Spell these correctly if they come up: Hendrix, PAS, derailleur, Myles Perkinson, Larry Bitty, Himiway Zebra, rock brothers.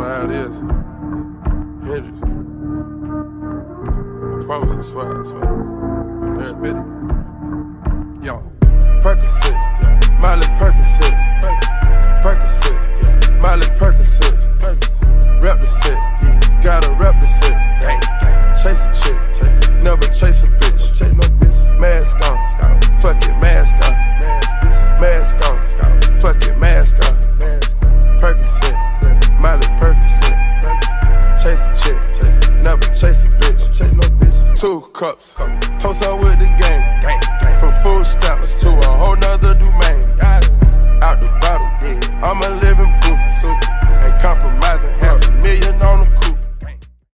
know how it is. Hendrix. I promise you, swear. Larry Bitty. Yo. Perkinson. Myles Perkinson. Perkinson. Myles Perkinson. Represent. Gotta represent. Chase a chick. Never chase a bitch. Mask on. Fuck it, mask on. Mask on. Fuck it, mask on. Perkinson. Myles Perkinson. Chase a chick. Never chase a bitch. 2 cups. Toast out with the game. From food stamps to a whole nother domain. Out the bottle. I'm a living proof. Ain't compromising. $500,000 on